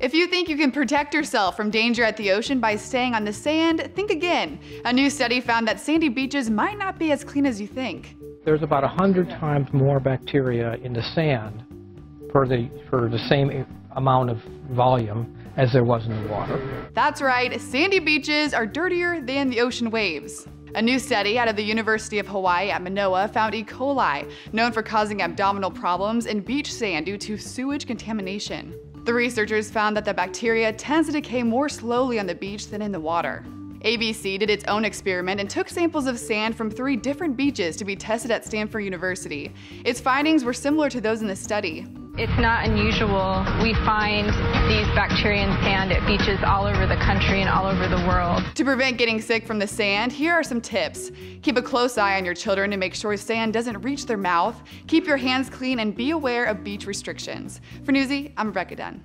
If you think you can protect yourself from danger at the ocean by staying on the sand, think again. A new study found that sandy beaches might not be as clean as you think. There's about 100 times more bacteria in the sand for the same amount of volume as there was in the water. That's right, sandy beaches are dirtier than the ocean waves. A new study out of the University of Hawaii at Manoa found E. coli, known for causing abdominal problems in beach sand due to sewage contamination. The researchers found that the bacteria tends to decay more slowly on the beach than in the water. ABC did its own experiment and took samples of sand from 3 different beaches to be tested at Stanford University. Its findings were similar to those in the study. It's not unusual. We find these bacteria in sand at beaches all over the country and all over the world. To prevent getting sick from the sand, here are some tips. Keep a close eye on your children to make sure sand doesn't reach their mouth. Keep your hands clean and be aware of beach restrictions. For Newsy, I'm Rebecca Dunn.